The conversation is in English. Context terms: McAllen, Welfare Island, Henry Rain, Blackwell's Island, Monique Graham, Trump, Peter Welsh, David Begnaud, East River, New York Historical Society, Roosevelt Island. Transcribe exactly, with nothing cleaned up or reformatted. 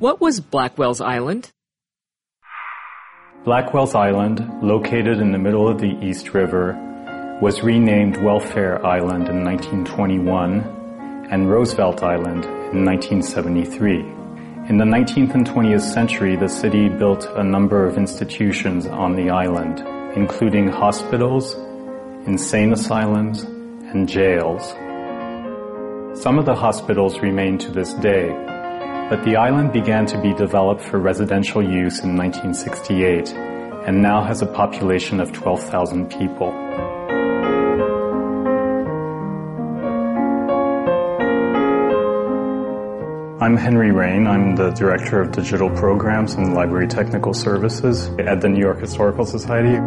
What was Blackwell's Island? Blackwell's Island, located in the middle of the East River, was renamed Welfare Island in nineteen twenty-one and Roosevelt Island in nineteen seventy-three. In the nineteenth and twentieth century, the city built a number of institutions on the island, including hospitals, insane asylums, and jails. Some of the hospitals remain to this day, but the island began to be developed for residential use in nineteen sixty-eight and now has a population of twelve thousand people. I'm Henry Rain. I'm the Director of Digital Programs and Library Technical Services at the New York Historical Society.